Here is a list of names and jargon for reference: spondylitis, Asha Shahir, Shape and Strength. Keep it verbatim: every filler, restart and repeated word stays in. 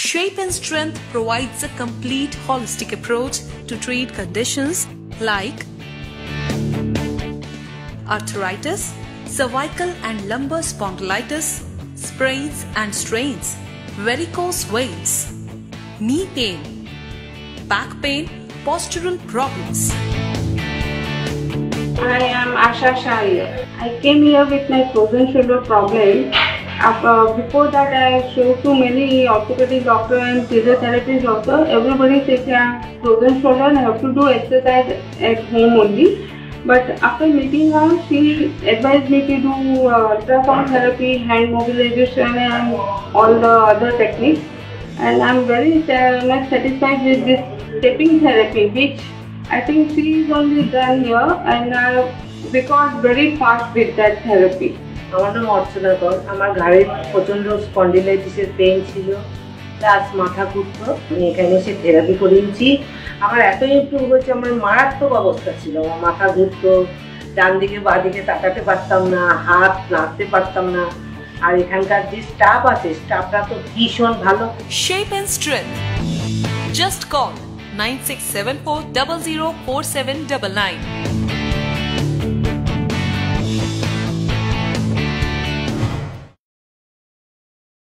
Shape and Strength provides a complete holistic approach to treat conditions like arthritis, cervical and lumbar spondylitis, sprains and strains, varicose veins, knee pain, back pain, postural problems. I am Asha Shahir. I came here with my frozen shoulder problem. Uh, before that, I showed to many orthopedic doctors and physiotherapists also. Everybody says yeah, frozen shoulder and have to do exercise at home only. But after meeting her, she advised me to do uh, ultrasound therapy, hand mobilization and all the other techniques. And I am very uh, much satisfied with this tapping therapy, which I think she is only done here and I recovered very fast with that therapy. আমার অর্চনা কর আমার ঘাড়ে প্রচন্ড স্পন্ডিলাইটিসের pain ছিল plus মাথা ঘুরতো আমি এখানে এসে থেরাপি করিয়েছি আমার এত ইমপ্রুভ হয়েছে আমার মারাত্মক অবস্থা ছিল আমার মাথা ঘুরতো ডান দিকে বাঁ দিকে তাকাতে পারতাম না হাত নাড়তে পারতাম না আর এখানকার যে স্টাফ আছে স্টাফরা তো ভীষণ ভালো shape and strength just call nine six seven four zero zero four seven nine nine